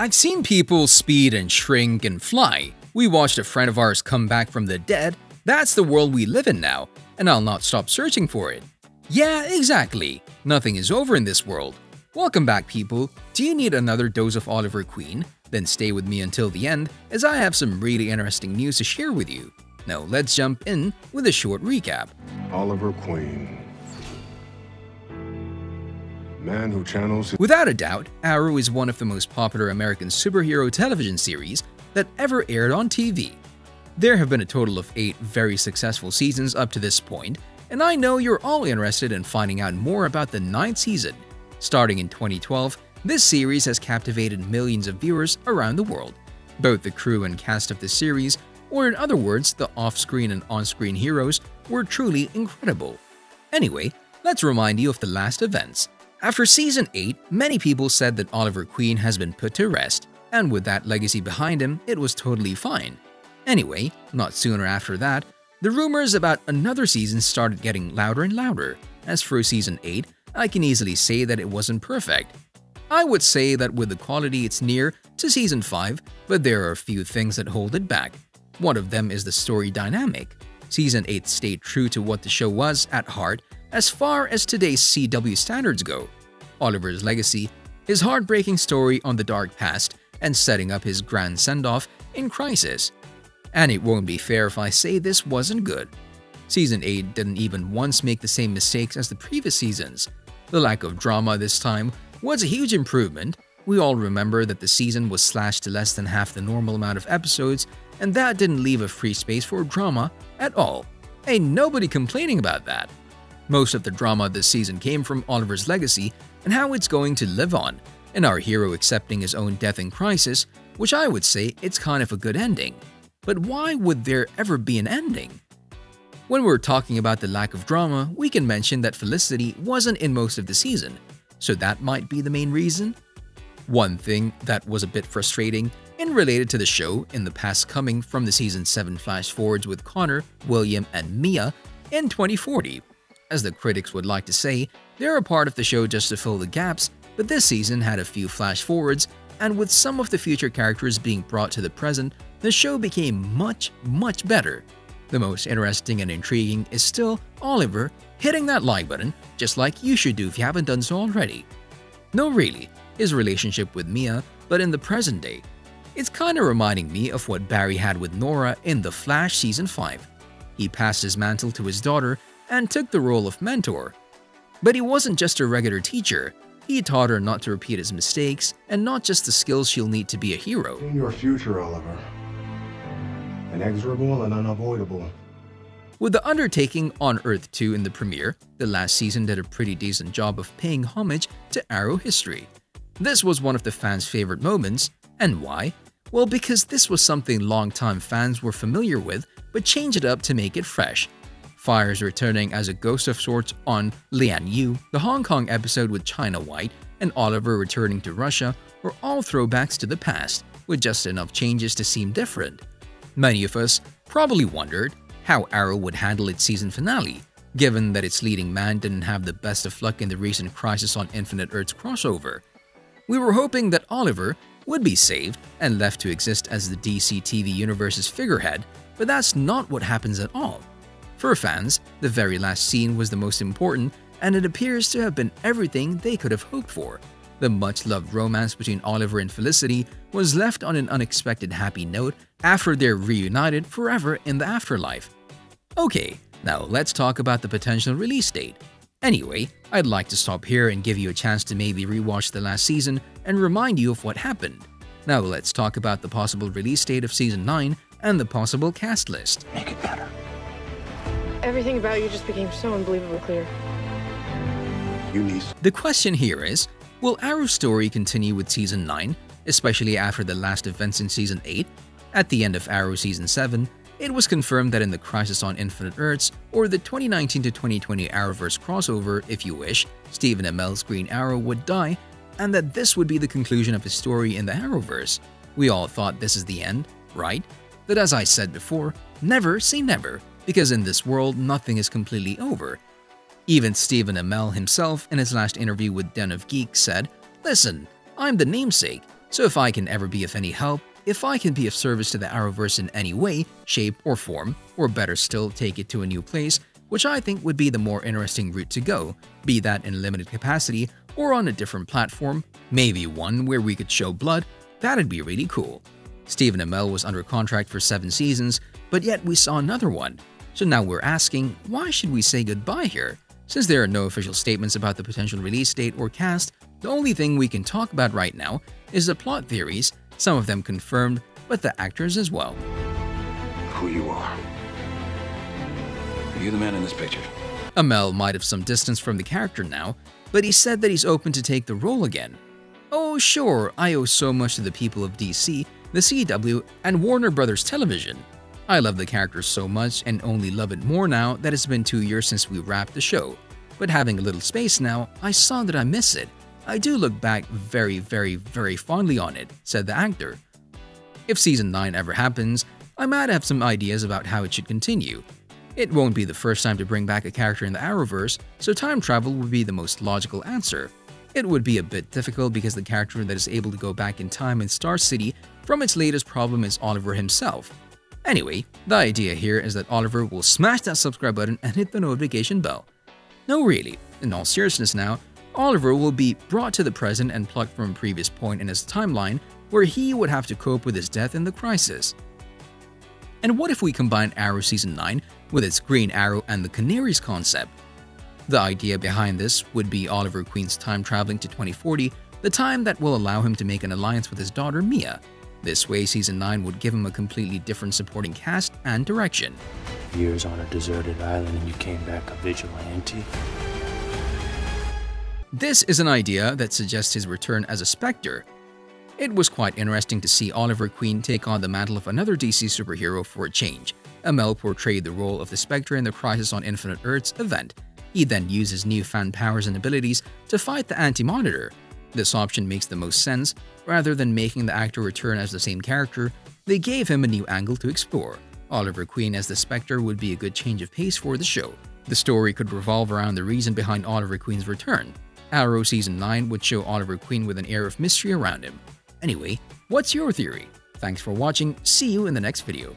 I've seen people speed and shrink and fly. We watched a friend of ours come back from the dead. That's the world we live in now, and I'll not stop searching for it. Yeah, exactly. Nothing is over in this world. Welcome back, people. Do you need another dose of Oliver Queen? Then stay with me until the end, as I have some really interesting news to share with you. Now let's jump in with a short recap. Oliver Queen. Man who channels. Without a doubt, Arrow is one of the most popular American superhero television series that ever aired on TV. There have been a total of 8 very successful seasons up to this point, and I know you're all interested in finding out more about the 9th season. Starting in 2012, this series has captivated millions of viewers around the world. Both the crew and cast of the series, or in other words, the off-screen and on-screen heroes, were truly incredible. Anyway, let's remind you of the last events. After season 8, many people said that Oliver Queen has been put to rest, and with that legacy behind him, it was totally fine. Anyway, not sooner after that, the rumors about another season started getting louder and louder. As for season 8, I can easily say that it wasn't perfect. I would say that with the quality it's near to season 5, but there are a few things that hold it back. One of them is the story dynamic. Season 8 stayed true to what the show was at heart as far as today's CW standards go. Oliver's legacy, his heartbreaking story on the dark past, and setting up his grand send-off in Crisis. And it won't be fair if I say this wasn't good. Season 8 didn't even once make the same mistakes as the previous seasons. The lack of drama this time was a huge improvement. We all remember that the season was slashed to less than half the normal amount of episodes, and that didn't leave a free space for drama at all. Ain't nobody complaining about that. Most of the drama this season came from Oliver's legacy and how it's going to live on, and our hero accepting his own death in Crisis, which I would say it's kind of a good ending. But why would there ever be an ending? When we're talking about the lack of drama, we can mention that Felicity wasn't in most of the season, so that might be the main reason. One thing that was a bit frustrating and related to the show in the past coming from the season 7 flash forwards with Connor, William, and Mia in 2040. As the critics would like to say, they're a part of the show just to fill the gaps, but this season had a few flash forwards, and with some of the future characters being brought to the present, the show became much, much better. The most interesting and intriguing is still Oliver hitting that like button, just like you should do if you haven't done so already. No, really, his relationship with Mia, but in the present day. It's kinda reminding me of what Barry had with Nora in The Flash season 5. He passed his mantle to his daughter and took the role of mentor. But he wasn't just a regular teacher. He taught her not to repeat his mistakes and not just the skills she'll need to be a hero. In your future, Oliver. Inexorable and unavoidable. With The Undertaking on Earth 2 in the premiere, the last season did a pretty decent job of paying homage to Arrow history. This was one of the fans' favorite moments, and why? Well, because this was something long-time fans were familiar with, but changed it up to make it fresh. Fire's returning as a ghost of sorts on Lian Yu, the Hong Kong episode with China White, and Oliver returning to Russia were all throwbacks to the past, with just enough changes to seem different. Many of us probably wondered how Arrow would handle its season finale, given that its leading man didn't have the best of luck in the recent Crisis on Infinite Earths crossover. We were hoping that Oliver would be saved and left to exist as the DC TV universe's figurehead, but that's not what happens at all. For fans, the very last scene was the most important, and it appears to have been everything they could have hoped for. The much-loved romance between Oliver and Felicity was left on an unexpected happy note after they're reunited forever in the afterlife. Okay, now let's talk about the potential release date. Anyway, I'd like to stop here and give you a chance to maybe rewatch the last season and remind you of what happened. Now let's talk about the possible release date of season 9 and the possible cast list. Make it better. Everything about you just became so unbelievably clear. The question here is, will Arrow's story continue with Season 9, especially after the last events in Season 8? At the end of Arrow Season 7, it was confirmed that in the Crisis on Infinite Earths, or the 2019-2020 Arrowverse crossover, if you wish, Stephen Amell's Green Arrow would die, and that this would be the conclusion of his story in the Arrowverse. We all thought this is the end, right? But as I said before, never say never, because in this world, nothing is completely over. Even Stephen Amell himself, in his last interview with Den of Geek, said, "Listen, I'm the namesake. So if I can ever be of any help, if I can be of service to the Arrowverse in any way, shape, or form, or better still, take it to a new place, which I think would be the more interesting route to go, be that in limited capacity or on a different platform, maybe one where we could show blood, that'd be really cool. Stephen Amell was under contract for 7 seasons, but yet we saw another one. So now we're asking, why should we say goodbye here? Since there are no official statements about the potential release date or cast, the only thing we can talk about right now is the plot theories, some of them confirmed, but the actors as well. Who you are. Are you the man in this picture? Amell might have some distance from the character now, but he said that he's open to take the role again. Oh sure, I owe so much to the people of DC, the CW, and Warner Brothers Television. I love the character so much and only love it more now that it's been 2 years since we wrapped the show. But having a little space now, I saw that I miss it. I do look back very fondly on it, said the actor. If season 9 ever happens, I might have some ideas about how it should continue. It won't be the first time to bring back a character in the Arrowverse, so time travel would be the most logical answer. It would be a bit difficult because the character that is able to go back in time in Star City from its latest problem is Oliver himself. Anyway, the idea here is that Oliver will smash that subscribe button and hit the notification bell. No really, in all seriousness now, Oliver will be brought to the present and plucked from a previous point in his timeline where he would have to cope with his death in the Crisis. And what if we combine Arrow Season 9 with its Green Arrow and the Canaries concept? The idea behind this would be Oliver Queen's time traveling to 2040, the time that will allow him to make an alliance with his daughter Mia. This way, Season 9 would give him a completely different supporting cast and direction. Years on a deserted island and you came back a vigilante? This is an idea that suggests his return as a Spectre. It was quite interesting to see Oliver Queen take on the mantle of another DC superhero for a change. Amell portrayed the role of the Spectre in the Crisis on Infinite Earths event. He then used his newfound powers and abilities to fight the Anti-Monitor. This option makes the most sense. Rather than making the actor return as the same character, they gave him a new angle to explore. Oliver Queen as the Spectre would be a good change of pace for the show. The story could revolve around the reason behind Oliver Queen's return. Arrow Season 9 would show Oliver Queen with an air of mystery around him. Anyway, what's your theory? Thanks for watching, see you in the next video.